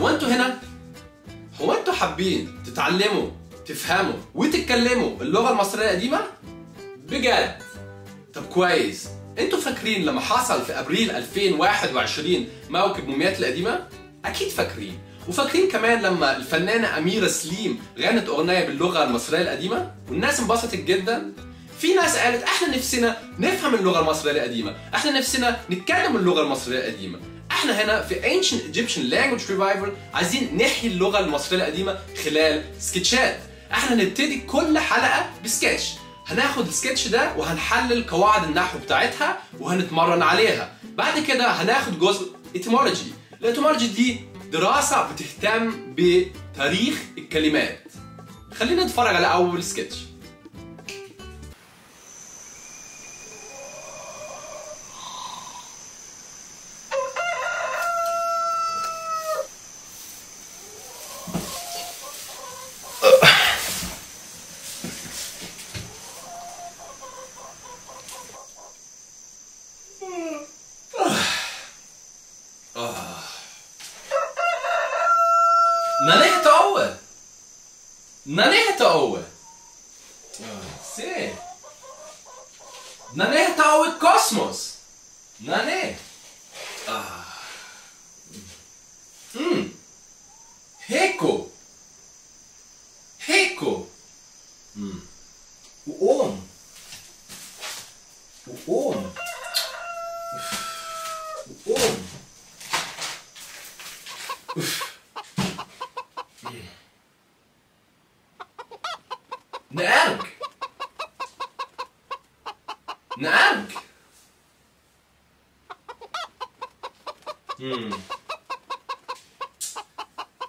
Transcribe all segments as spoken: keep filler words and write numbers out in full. هو انتوا هنا هو انتوا حابين تتعلموا تفهموا وتتكلموا اللغة المصرية القديمة؟ بجد؟ طب كويس، انتوا فاكرين لما حصل في ابريل ألفين وواحد وعشرين موكب موميات القديمة؟ اكيد فاكرين، وفاكرين كمان لما الفنانة أميرة سليم غنت أغنية باللغة المصرية القديمة والناس انبسطت جدا؟ في ناس قالت احنا نفسنا نفهم اللغة المصرية القديمة، احنا نفسنا نتكلم اللغة المصرية القديمة. احنا هنا في Ancient Egyptian Language Revival عايزين نحيي اللغة المصرية القديمة خلال سكتشات. احنا هنبتدي كل حلقة بسكتش، هناخد السكتش ده وهنحلل قواعد النحو بتاعتها وهنتمرن عليها. بعد كده هناخد جزء etymology. الاتيمولوجي دي دراسة بتهتم بتاريخ الكلمات. خلينا نتفرج على أول سكتش.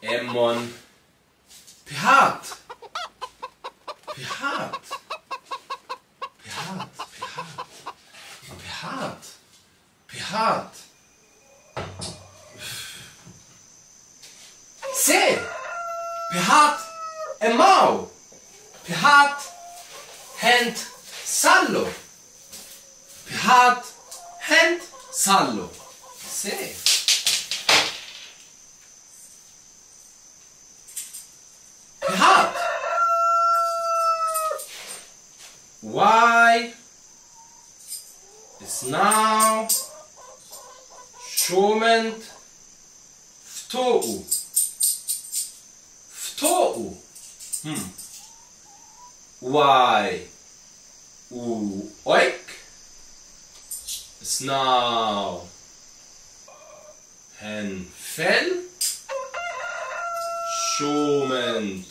Emon Pihat Pihat Pihat Pihat Pihat Pihat Se Pihat Emau Pihat Hand Sallo Pihat Hand Sallo Se Why is now Shoment Fto'u Fto'u hmm. Why U Oik is now Hen Fel Shoment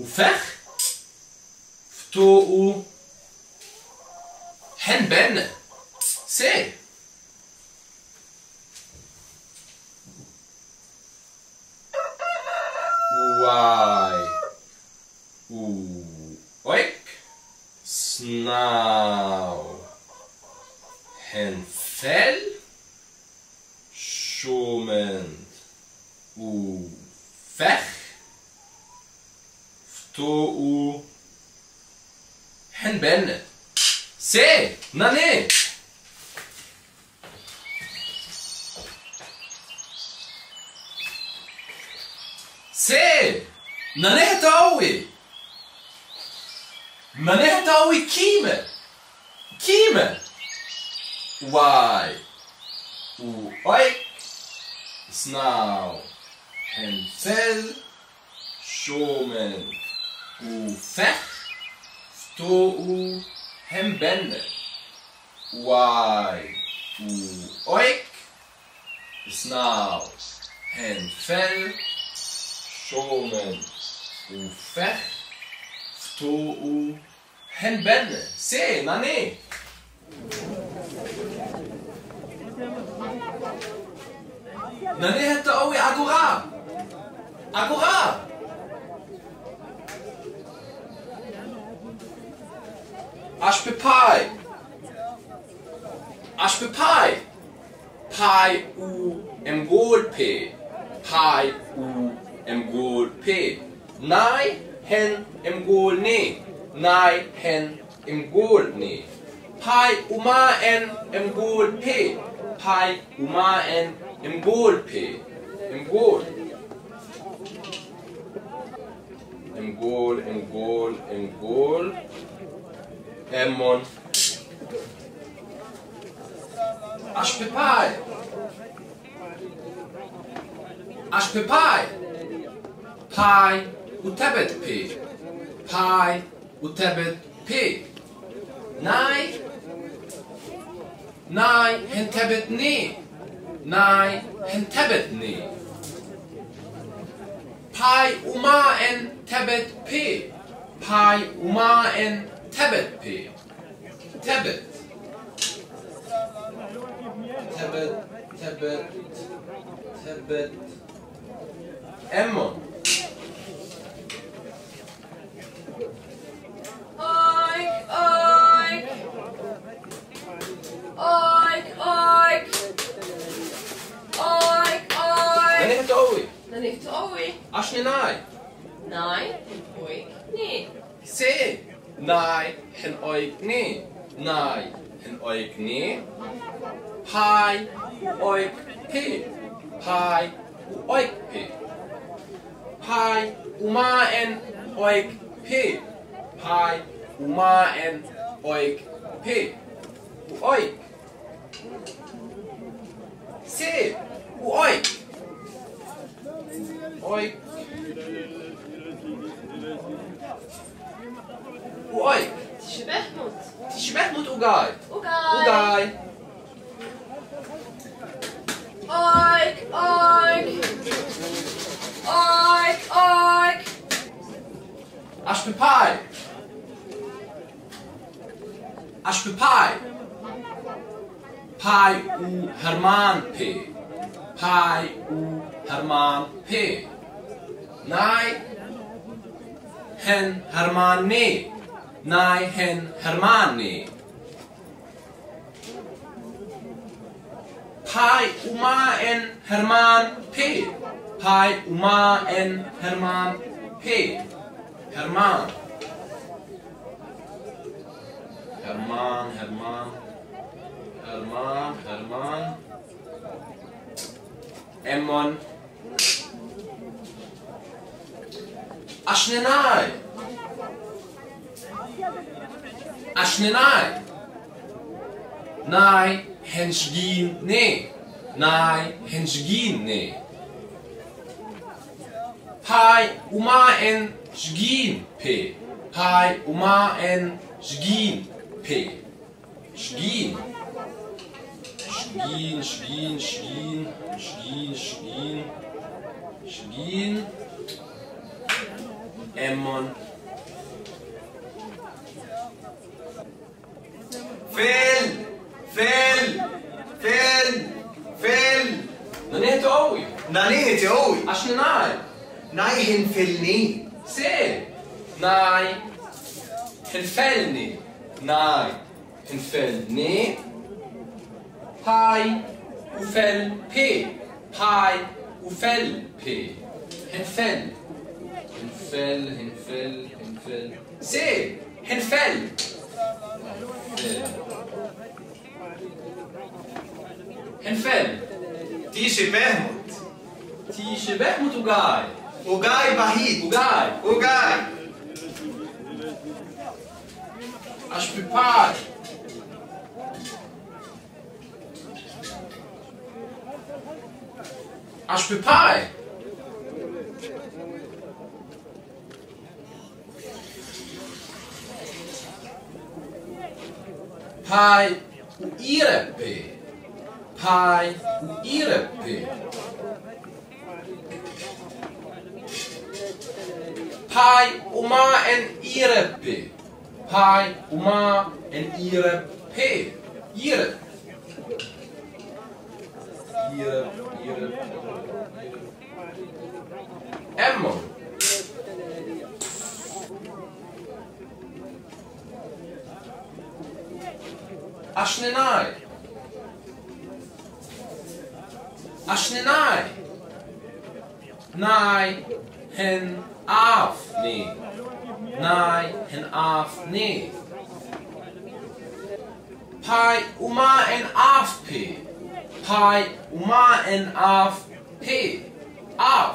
Ufech تو هنبن سي واي و اويك سناو هنفل شومند و فخ فتو هنبنى سي ناني سي ناني هتاوي ناني هتاوي كيمة كيمة واي و اويك سناو هنفل شومن و فخ تو هم بند واي و اويك سناو هم فل شومن و فخ تو هم بند سي ناني ناني هتا اوي اغورا اغورا Ashpe Pai Ashpe Pai Pai U M Gold P Pai U M Gold P Nai Hen M Gold Ne Nai Hen M Gold Ne Pai Uma N M Gold P Pai Uma N مقولبي مقول مقول مقول مقول أمون أشبيباي أشبيباي باي وتبت بي باي وتبت بي ناي ناي هنتبتني ناي هنتبتني باي وما ان تبت بي باي وما ان تبت بي تبت تبت تبت تبت أمون أيك أيك أيك أيك أيك أيك ننهي تقوي ننهي تقوي عشني ناي ناي حن أيك ني سي ناي حن أيك ني ناي حن أيك ني هاي أيك بي هاي وأيك بي هاي وما إن أيك بي هاي وما ان اويك بي اويك سي اويك اويك اويك تشبه موت تشبه موت اوغاي اوغاي اويك اويك اويك اويك اشبيباي أشبيباي باي و هرمان بي باي و هرمان بي ناي هن هرمان ني ناي هن هرمان ني باي و ما ان هرمان بي باي و ما ان هرمان بي هرمان هرمان هرمان هرمان هرمان امون اشنناي اشنناي ناي هنشجين ني ناي هنشجين ني هاي وما ان شجين بي هاي وما ان شجين P. Schgin. Schgin, Schgin, Schgin, Schgin, Schgin, Schgin. Emmon. Fel, fel, fel, fel. نانيت قوي. نانيت قوي. عشان ناي. ناي هنفلني. سي. ناي هنفلني. ناي هنفل ني هاي وفل بي هاي وفل بي هنفل هنفل هنفل هنفل سي هنفل هنفل تي شبهمت تي شبهمت وقاي وقاي بهيت وقاي وقاي أشبيباي أشبيباي باي وإيربي باي وإيربي باي وما إن إيربي Pai, Uma en ihre P. Ihre. Ihre, ihre. Emmo. Aschnenai. Aschnenai. Nai, hen, af, nee. Nai hen af ne. Pai uma en af p. باي ومع ان اف بي اف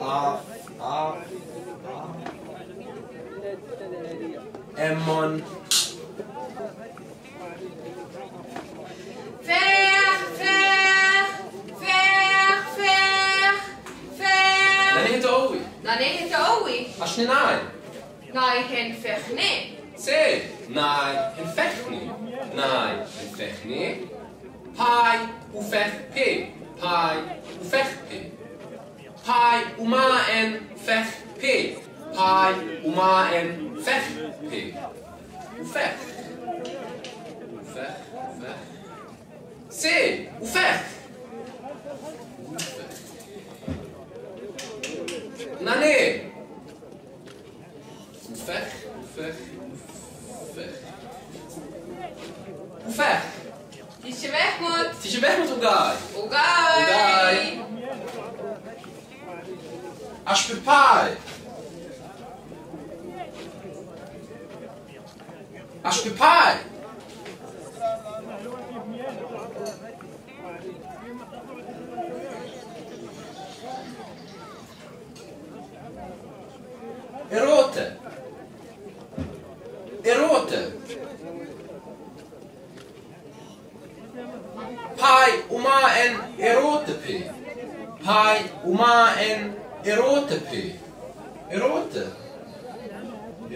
اف اف امون فير فير فير فير فير لاني تقوي لاني تقوي عشان ناي ناي هنفخني سي ناي هنفخني ناي هنفخني باي وفخ بي باي وفخ بي باي وما ان فخ بي باي وما ان فخ بي وفخ وفخ وفخ سي وفخ ناني وفخ وفخ وفخ وفخ تيجي محمود تيجي محمود وجاي وجاي أشبه باي أشبه باي إروتة إروتة باي وما إن إروتة بي باي وما إن إروتة بي إروتة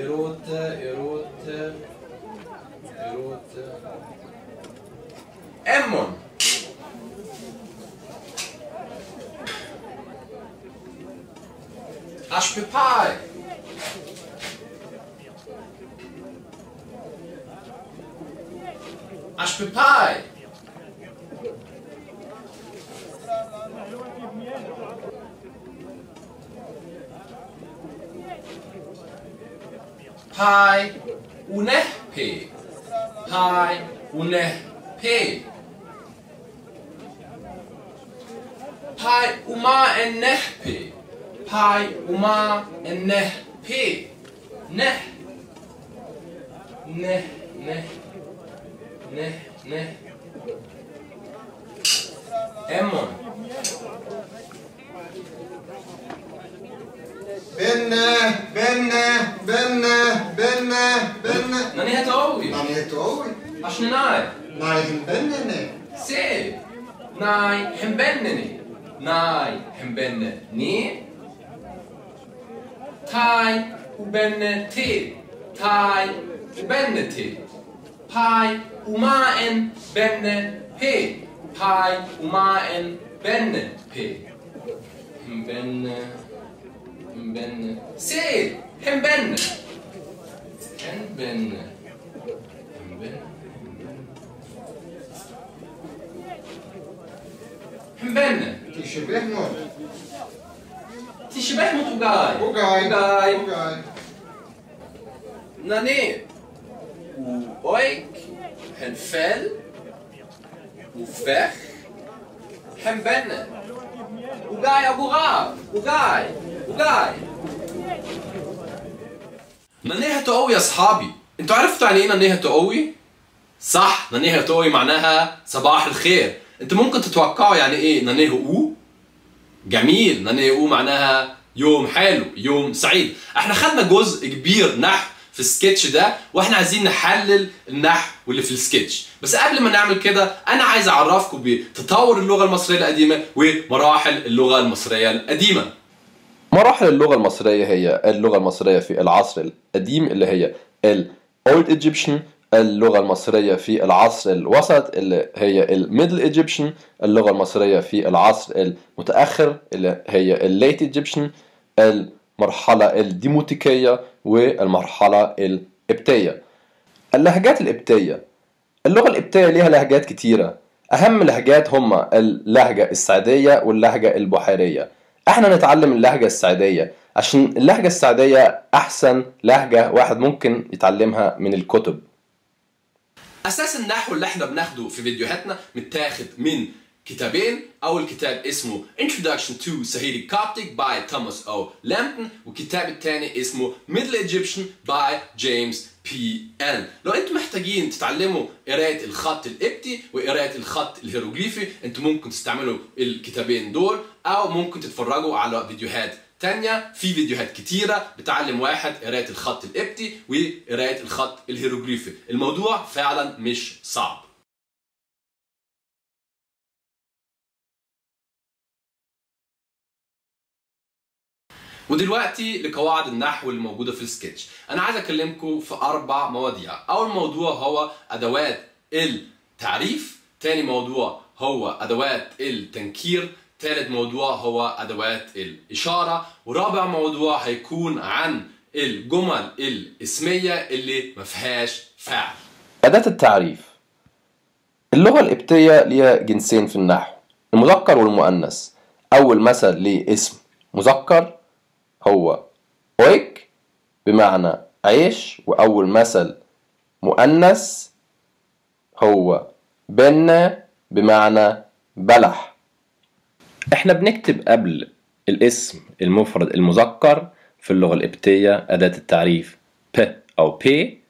إروتة إروتة إروتة أمون أشبه باي أشبه باي باي ونه بي باي ونه بي باي وما انه بي باي وما انه بي نه نه نه نه نه امون بنا بنا بنا بنا بنا ناني هتقوي ناني هتقوي عشان ناي ناي همبنني سي ناي همبنني ناي همبنني تاي وبنتي تاي وبنتي باي وما ان بن بي باي وما ان بن بي همبن همبن سي همبن همبن همبن همبن تشبه موت تشبه موت وقاي وقاي وقاي وقاي ناني وأيك هنفل وفخ حنبنى وجاي أبو غاب وجاي وجاي نانيها تقوي يا أصحابي، أنتوا عرفتوا يعني إيه نانيها تقوي؟ صح، نانيها تقوي معناها صباح الخير، أنتوا ممكن تتوقعوا يعني إيه نانيها أو؟ جميل، نانيها أو معناها يوم حلو، يوم سعيد، إحنا خدنا جزء كبير نحو في السكتش ده واحنا عايزين نحلل النحو واللي في السكتش، بس قبل ما نعمل كده انا عايز اعرفكم بتطور اللغه المصريه القديمه ومراحل اللغه المصريه القديمه. مراحل اللغه المصريه هي اللغه المصريه في العصر القديم اللي هي ال Old Egyptian، اللغه المصريه في العصر الوسط اللي هي ال Middle Egyptian، اللغه المصريه في العصر المتاخر اللي هي ال Late Egyptian، المرحله الديموتيكيه والمرحلة القبطية. اللهجات القبطية، اللغة القبطية ليها لهجات كتيرة، أهم لهجات هما اللهجة السعدية واللهجة البحيرية. احنا نتعلم اللهجة السعدية عشان اللهجة السعدية أحسن لهجة واحد ممكن يتعلمها من الكتب. أساس النحو اللي احنا بناخده في فيديوهاتنا متاخد من كتابين. أول كتاب اسمه Introduction to Sahidic Coptic by Thomas O. Lampton، والكتاب الثاني اسمه Middle Egyptian by James P. N. لو أنتم محتاجين تتعلموا قراءة الخط القبطي وقراءة الخط الهيروغليفي، أنتم ممكن تستعملوا الكتابين دول، أو ممكن تتفرجوا على فيديوهات تانية. في فيديوهات كتيرة بتعلم واحد قراءة الخط القبطي وقراءة الخط الهيروغليفي. الموضوع فعلا مش صعب. ودلوقتي لقواعد النحو الموجودة في السكتش. أنا عايز أكلمكم في أربع مواضيع. أول موضوع هو أدوات التعريف، تاني موضوع هو أدوات التنكير، ثالث موضوع هو أدوات الإشارة، ورابع موضوع هيكون عن الجمل الاسمية اللي ما فيهاش فعل. أداة التعريف. اللغة القبطية ليها جنسين في النحو، المذكر والمؤنث. أول مثل لاسم مذكر هو أويك بمعنى عيش، وأول مثل مؤنث هو بن بمعنى بلح. احنا بنكتب قبل الاسم المفرد المذكر في اللغة القبطية أداة التعريف ب أو بي،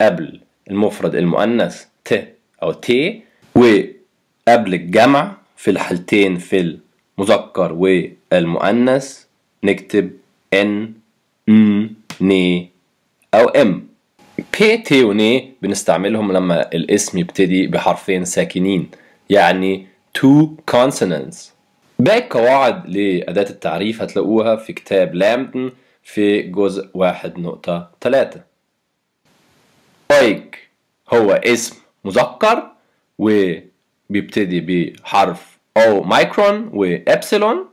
قبل المفرد المؤنث ت أو تي، وقبل الجمع في الحالتين في المذكر والمؤنث نكتب ان ن ني أو ام. بي تي وني بنستعملهم لما الاسم يبتدي بحرفين ساكنين، يعني two consonants. باقي القواعد لأداة التعريف هتلاقوها في كتاب لامبتون في جزء واحد نقطة ثلاثة. أويك هو اسم مذكر وبيبتدي بحرف أو مايكرون وإبسلون،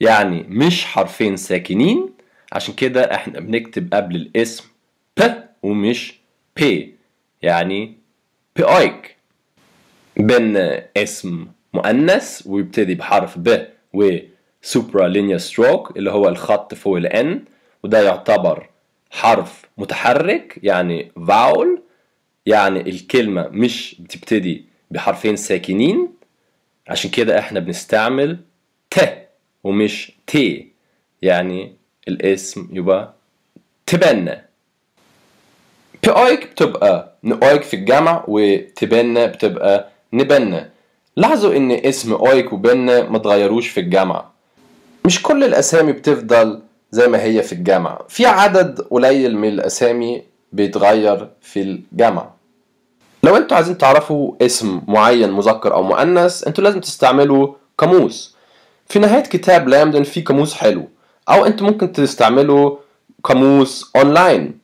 يعني مش حرفين ساكنين، عشان كده احنا بنكتب قبل الاسم ب ومش بي، يعني بأويك. بن اسم مؤنث ويبتدي بحرف ب وسوبرا لينيا ستروك اللي هو الخط فوق الان، وده يعتبر حرف متحرك يعني فاول، يعني الكلمة مش بتبتدي بحرفين ساكنين، عشان كده احنا بنستعمل ت ومش تي، يعني الاسم يبقى تبنى. بأويك بتبقى نأويك في الجمع، وتبنى بتبقى نبنى. لاحظوا ان اسم أويك وبن متغيروش في الجمع. مش كل الاسامي بتفضل زي ما هي في الجمع، في عدد قليل من الاسامي بيتغير في الجمع. لو انتوا عايزين تعرفوا اسم معين مذكر او مؤنث، انتوا لازم تستعملوا قاموس. في نهاية كتاب لامبتون في قاموس حلو، او انتوا ممكن تستعملوا قاموس اونلاين.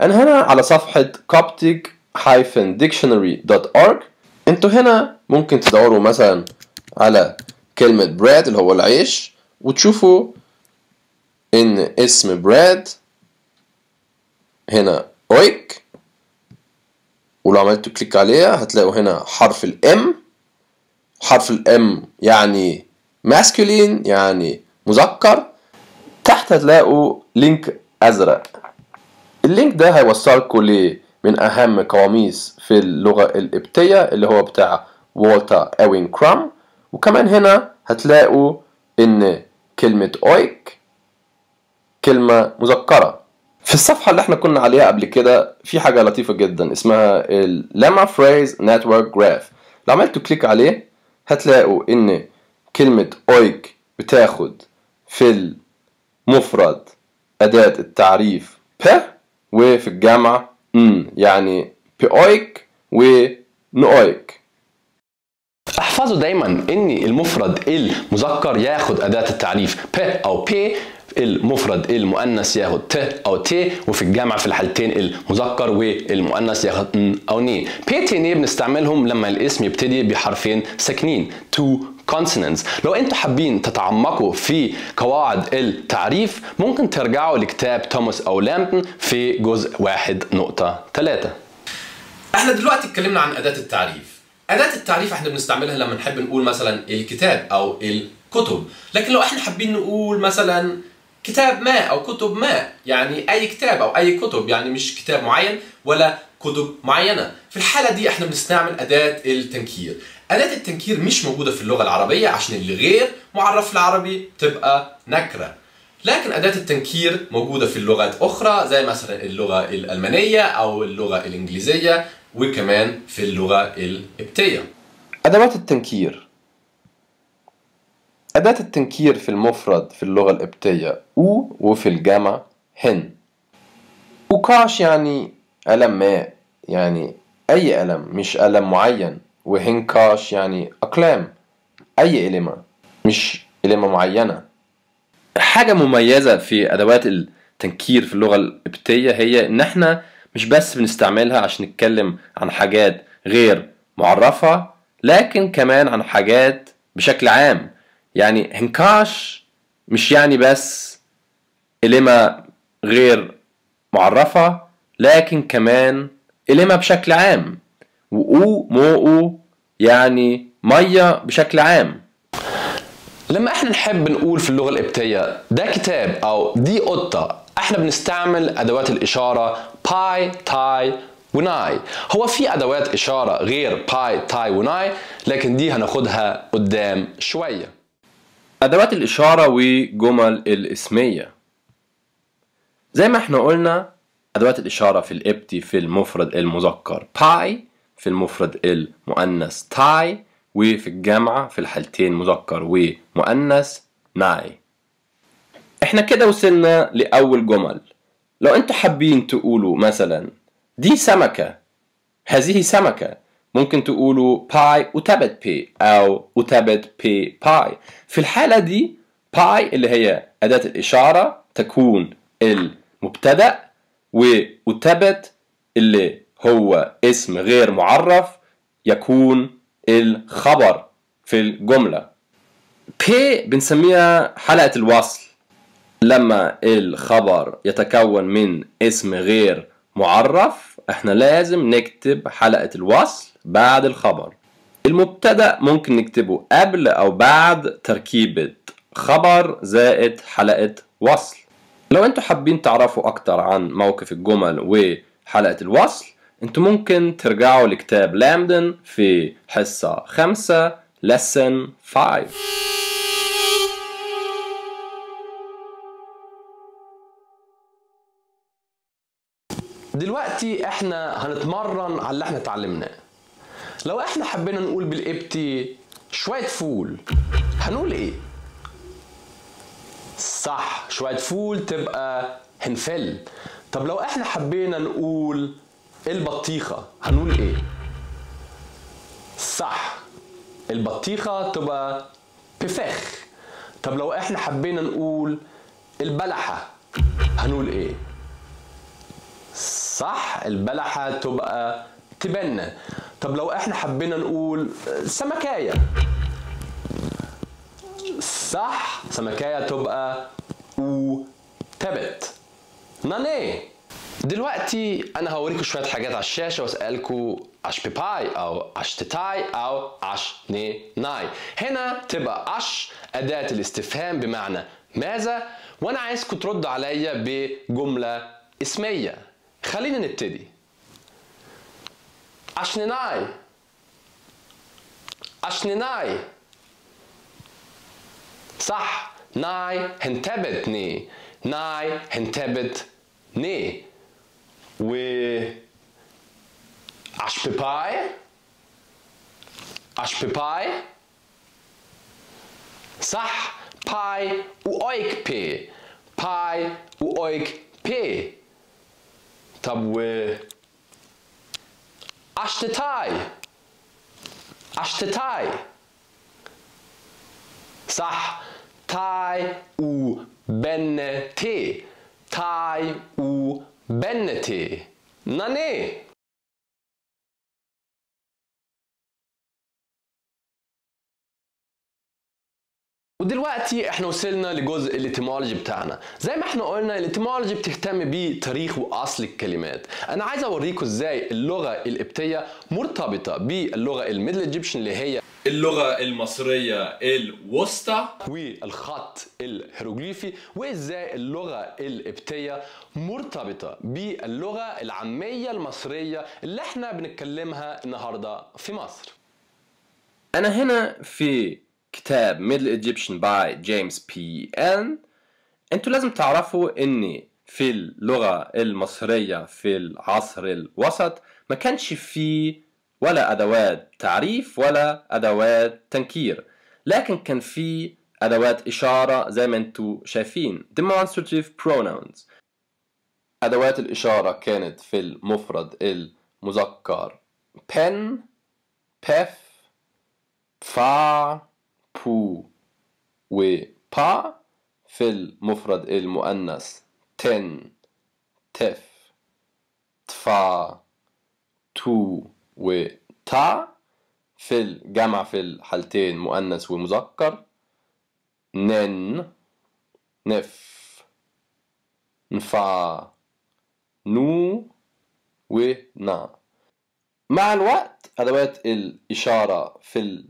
انا هنا على صفحة coptic dash dictionary dot org. انتوا هنا ممكن تدوروا مثلا على كلمة براد اللي هو العيش، وتشوفوا ان اسم براد هنا أويك، ولو عملتوا كليك عليها هتلاقوا هنا حرف الام. حرف الام يعني ماسكولين يعني مذكر. تحت هتلاقوا لينك ازرق، اللينك ده هيوصلكوا ل من أهم قواميس في اللغة القبطية اللي هو بتاع والتر أوين كرام. وكمان هنا هتلاقوا إن كلمة أويك كلمة مذكرة. في الصفحة اللي احنا كنا عليها قبل كده في حاجة لطيفة جدا اسمها اللما فريز نتورك جراف. لو عملتوا كليك عليه هتلاقوا إن كلمة أويك بتاخد في المفرد أداة التعريف ب، وفي الجمع امم يعني بأويك ونؤيك. احفظوا دايما ان المفرد المذكر ياخد اداة التعريف ب او بي، المفرد المؤنث ياخد ت او تي، وفي الجمع في الحالتين المذكر والمؤنث ياخد ن او ني. بي تي ني بنستعملهم لما الاسم يبتدي بحرفين ساكنين تو consonants. لو انتوا حابين تتعمقوا في قواعد التعريف ممكن ترجعوا لكتاب توماس أو لامبتون في جزء واحد نقطة ثلاثة. احنا دلوقتي اتكلمنا عن أداة التعريف. أداة التعريف احنا بنستعملها لما نحب نقول مثلا الكتاب او الكتب، لكن لو احنا حابين نقول مثلا كتاب ما او كتب ما، يعني اي كتاب او اي كتب، يعني مش كتاب معين ولا كتب معينة، في الحالة دي احنا بنستعمل أداة التنكير. أداة التنكير مش موجودة في اللغة العربية عشان اللي غير معرف العربي تبقى نكرة. لكن أداة التنكير موجودة في اللغات أخرى زي مثلا اللغة الألمانية أو اللغة الإنجليزية وكمان في اللغة القبطية. أدوات التنكير. أداة التنكير في المفرد في اللغة القبطية أو وفي الجمع هن. أوكاش يعني ألماء، يعني أي ألم مش ألم معين، وهنكاش يعني أقلام، أي إلمة مش إلمة معينة. حاجة مميزة في أدوات التنكير في اللغة القبطية هي إن إحنا مش بس بنستعملها عشان نتكلم عن حاجات غير معرفة، لكن كمان عن حاجات بشكل عام. يعني هنكاش مش يعني بس إلمة غير معرفة، لكن كمان إلمة بشكل عام، وأو موأو يعني مية بشكل عام. لما احنا نحب نقول في اللغة القبطية ده كتاب أو دي قطة، احنا بنستعمل أدوات الإشارة باي تاي وناي. هو في أدوات إشارة غير باي تاي وناي، لكن دي هناخدها قدام شوية. أدوات الإشارة وجمل الإسمية. زي ما احنا قلنا أدوات الإشارة في القبطي في المفرد المذكر باي، في المفرد المؤنث تاي، وفي الجمع في الحالتين مذكر ومؤنث ناي. احنا كده وصلنا لأول جمل. لو انتوا حابين تقولوا مثلا دي سمكة، هذه سمكة، ممكن تقولوا باي وتابت بي أو وتابت بي باي. في الحالة دي باي اللي هي أداة الإشارة تكون المبتدأ، وتابت اللي هو اسم غير معرف يكون الخبر في الجملة. بي بنسميها حلقة الوصل، لما الخبر يتكون من اسم غير معرف احنا لازم نكتب حلقة الوصل بعد الخبر. المبتدأ ممكن نكتبه قبل أو بعد تركيبة خبر زائد حلقة وصل. لو انتوا حابين تعرفوا أكتر عن موقف الجمل وحلقة الوصل انتوا ممكن ترجعوا لكتاب لامبدن في حصة خمسة lesson five. دلوقتي احنا هنتمرن على اللي احنا اتعلمناه. لو احنا حبينا نقول بالقبطي شوية فول هنقول ايه؟ صح، شوية فول تبقى هنفل. طب لو احنا حبينا نقول البطيخة هنقول ايه؟ صح، البطيخة تبقى بفخ. طب لو احنا حبينا نقول البلحة هنقول ايه؟ صح، البلحة تبقى تبنى. طب لو احنا حبينا نقول سمكاية، صح، سمكاية تبقى وتبت ناني. دلوقتي انا هوريكم شويه حاجات على الشاشه واسالكم اش بيباي او اش تتاي او اش ني ناي. هنا تبقى اش اداه الاستفهام بمعنى ماذا، وانا عايزكم تردوا عليا بجمله اسميه. خلينا نبتدي. اش ني ناي، اش ني ناي، صح، ناي هنتبت ني، ناي هنتبت ني. و اش بيباي، اش بيباي، صح، باي واويك بي، باي واويك بي. طب و اش تتاي، اش تتاي، صح، تاي و بنتي، تاي و بنتي ناني. ودلوقتي احنا وصلنا لجزء الاتيمولوجي بتاعنا. زي ما احنا قلنا الاتيمولوجي بتهتم بتاريخ واصل الكلمات. انا عايز اوريكم ازاي اللغه القبطيه مرتبطه باللغه الميدل ايجيبشن اللي هي اللغه المصريه الوسطى والخط الهيروغليفي، وازاي اللغه القبطيه مرتبطه باللغه العاميه المصريه اللي احنا بنتكلمها النهارده في مصر. أنا هنا في كتاب Middle Egyptian by James P. N. أنتوا لازم تعرفوا إن في اللغة المصرية في العصر الوسط ما كانش فيه ولا أدوات تعريف ولا أدوات تنكير، لكن كان فيه أدوات إشارة زي ما أنتوا شايفين demonstrative pronouns. أدوات الإشارة كانت في المفرد المذكر pen، pef، fa، pu و pa، في المفرد المؤنث ten، tef، tfa، tu و ta، في الجمع في الحالتين مؤنث ومذكر نن، نف، نفا، نو ونا. مع الوقت أدوات الإشارة في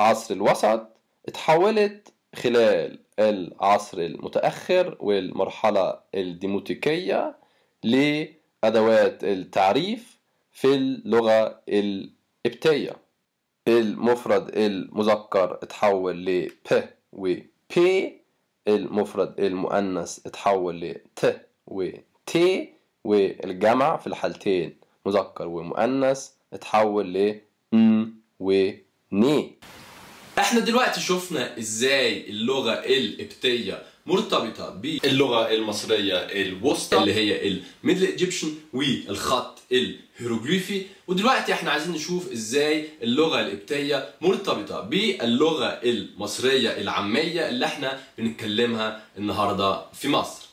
العصر الوسط اتحولت خلال العصر المتأخر والمرحلة الديموتيكية لأدوات التعريف في اللغة القبطية. المفرد المذكر اتحول ل ب و ب، المفرد المؤنث اتحول ل ت و ت، والجمع في الحالتين مذكر ومؤنث اتحول ل ن و ن. احنا دلوقتي شفنا ازاي اللغة القبطية مرتبطة باللغة المصرية الوسطى اللي هي الميدل ايجيبشن والخط الهيروغليفي، ودلوقتي احنا عايزين نشوف ازاي اللغة القبطية مرتبطة باللغة المصرية العامية اللي احنا بنتكلمها النهاردة في مصر.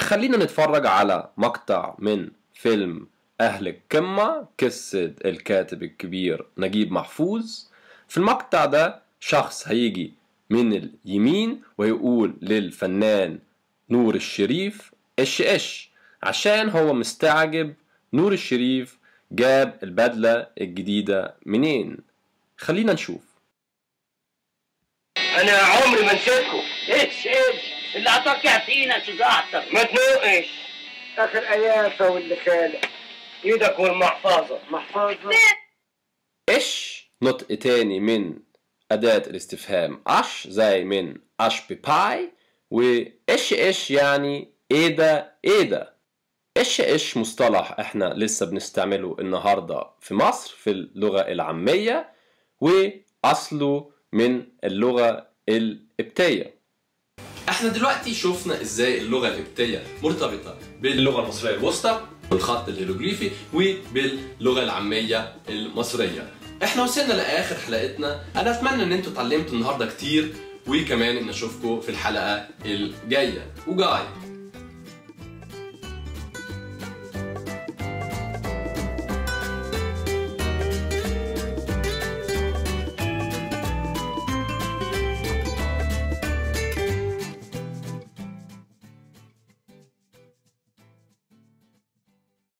خلينا نتفرج على مقطع من فيلم أهل القمة قصة الكاتب الكبير نجيب محفوظ. في المقطع ده شخص هيجي من اليمين ويقول للفنان نور الشريف اش اش عشان هو مستعجب نور الشريف جاب البدلة الجديدة منين. خلينا نشوف. أنا عمري ما نسيتكم. اش اش اللي هتقع فينا شجاعتك ما تنوقش آخر أيافة واللي خالق إيدك والمحفظة محفظة اش نطق تاني من أداة الاستفهام أش زي من أش بباي، وإش إش يعني إيه ده إيه ده. إش إش مصطلح إحنا لسه بنستعمله النهاردة في مصر في اللغة العامية وأصله من اللغة القبطية. إحنا دلوقتي شفنا إزاي اللغة القبطية مرتبطة باللغة المصرية الوسطى بالخط الهيروغليفي وباللغة العامية المصرية. احنا وصلنا لاخر حلقتنا، انا اتمنى ان انتوا اتعلمتوا النهارده كتير، وكمان ان اشوفكم في الحلقه الجايه وجاي.